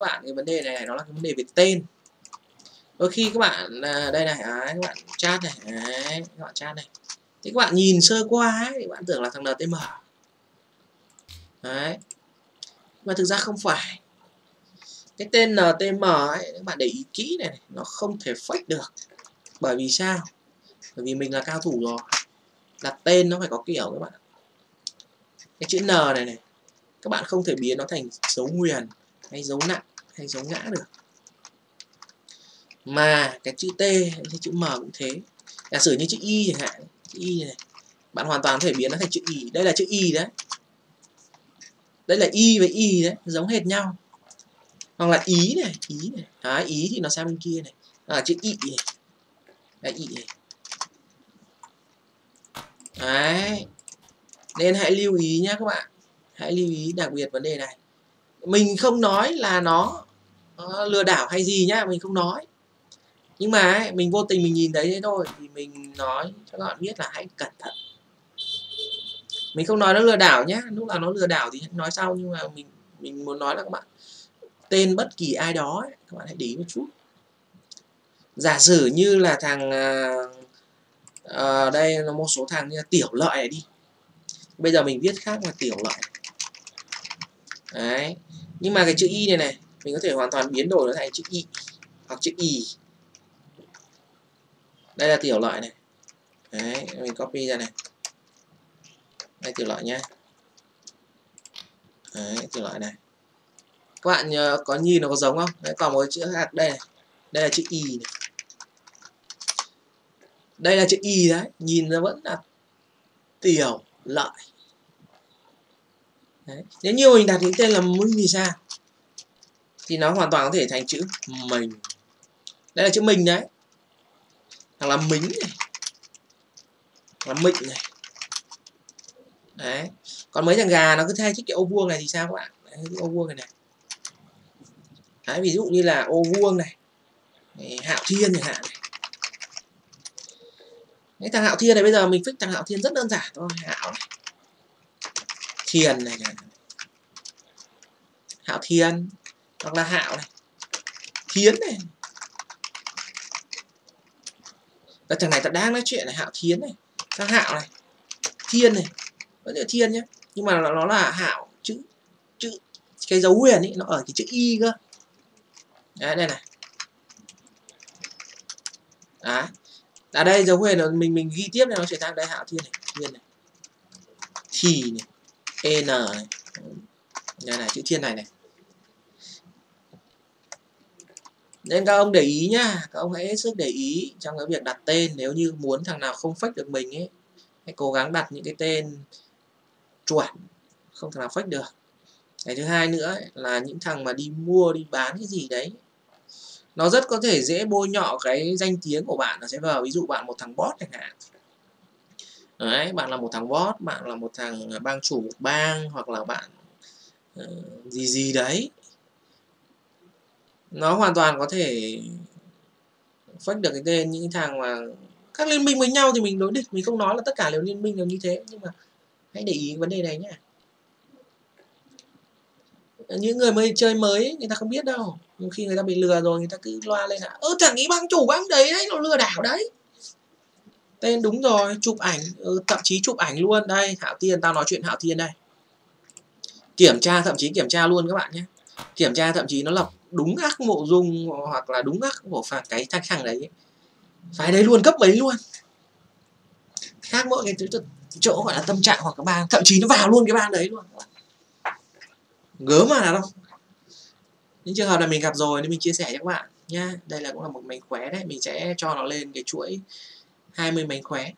các bạn cái vấn đề này nó là cái vấn đề về tên. Đôi khi các bạn đây này, các bạn chat này, các bạn chat này, thì các bạn nhìn sơ qua ấy, các bạn tưởng là thằng NTM đấy, mà thực ra không phải. Cái tên NTM ấy, các bạn để ý kỹ này, nó không thể fake được. Bởi vì sao? Bởi vì mình là cao thủ rồi, đặt tên nó phải có kiểu các bạn. Cái chữ N này này, các bạn không thể biến nó thành dấu nguyền hay dấu nặng hay dấu ngã được. Mà cái chữ T hay chữ M cũng thế. Giả sử như chữ Y chẳng hạn, chữ Y này, bạn hoàn toàn có thể biến nó thành chữ Y. Đây là chữ Y đấy, đây là Y với Y đấy, giống hệt nhau. Hoặc là ý này, ý này, à, ý thì nó sang bên kia này, à, chữ Y này, là Y này. Đấy, nên hãy lưu ý nhé các bạn, hãy lưu ý đặc biệt vấn đề này. Mình không nói là nó lừa đảo hay gì nhá, mình không nói. Nhưng mà ấy, mình vô tình mình nhìn thấy thế thôi, thì mình nói cho các bạn biết là hãy cẩn thận. Mình không nói nó lừa đảo nhá, lúc nào nó lừa đảo thì hãy nói sau. Nhưng mà mình muốn nói là các bạn, tên bất kỳ ai đó ấy, các bạn hãy để ý một chút. Giả sử như là thằng đây là một số thằng như là Tiểu Lợi này đi, bây giờ mình viết khác là Tiểu Lợi đấy. Nhưng mà cái chữ Y này này, mình có thể hoàn toàn biến đổi nó thành chữ Y hoặc chữ Y. Đây là Tiểu Lợi này đấy, mình copy ra này, đây Tiểu Lợi nhá, đấy Tiểu Lợi này. Các bạn có nhìn nó có giống không? Đấy, còn một chữ khác đây này, đây là chữ Y này, đây là chữ Y đấy, nhìn nó vẫn là Tiểu Lợi đấy. Nếu như mình đặt những tên là Minh thì sao? Thì nó hoàn toàn có thể thành chữ Mình. Đây là chữ Mình đấy, hoặc là Mính này, hoặc là Mịnh này đấy. Còn mấy thằng gà nó cứ thay thích cái ô vuông này thì sao các bạn? Đấy, cái ô vuông này này đấy, ví dụ như là ô vuông này, Hạo Thiên chẳng hạn này. Đấy, thằng Hạo Thiên này, bây giờ mình fix thằng Hạo Thiên rất đơn giản thôi. Hạo này, Thiền này, này, Hạo Thiên, hoặc là Hạo này, Thiến này. Và thằng này tao đang nói chuyện là Hạo Thiến này, thằng Hạo này, Thiên này, vẫn là Thiên nhé. Nhưng mà nó là Hạo chữ cái dấu huyền ấy, nó ở cái chữ Y cơ. Đấy, đây này. Đấy. À đây dấu huyền là mình ghi tiếp này, nó chuyển sang đây Hạo Thiên này, Thiên này, Thì này, N này. Đây này, chữ Thiên này này. Nên các ông để ý nhá, các ông hãy hết sức để ý trong cái việc đặt tên. Nếu như muốn thằng nào không fake được mình ấy, hãy cố gắng đặt những cái tên chuẩn, không thằng nào fake được. Cái thứ hai nữa ấy, là những thằng mà đi mua, đi bán cái gì đấy, nó rất có thể dễ bôi nhọ cái danh tiếng của bạn ở server. Ví dụ bạn một thằng bot chẳng hạn. Đấy, bạn là một thằng bot, bạn là một thằng bang chủ một bang, hoặc là bạn gì gì đấy. Nó hoàn toàn có thể fake được cái tên những thằng mà các liên minh với nhau thì mình đối địch. Mình không nói là tất cả đều liên minh đều như thế, nhưng mà hãy để ý vấn đề này nhá. Những người mới chơi mới người ta không biết đâu, nhưng khi người ta bị lừa rồi người ta cứ loa lên là thằng ý bang chủ bang đấy đấy, nó lừa đảo đấy. Tên đúng rồi, chụp ảnh, thậm chí chụp ảnh luôn. Đây Hạo Thiên, tao nói chuyện Hạo Thiên đây. Kiểm tra, thậm chí kiểm tra luôn các bạn nhé. Kiểm tra thậm chí nó lập đúng ác mộ dung, hoặc là đúng ác của phạt cái thằng khẳng đấy, phải đấy luôn, cấp bấy luôn. Khác mỗi cái chỗ gọi là tâm trạng hoặc cái bang, thậm chí nó vào luôn cái bang đấy luôn, gớm mà là đâu. Những trường hợp này mình gặp rồi nên mình chia sẻ cho các bạn nhá. Đây là cũng là một mánh khóe đấy, mình sẽ cho nó lên cái chuỗi 20 mánh khóe.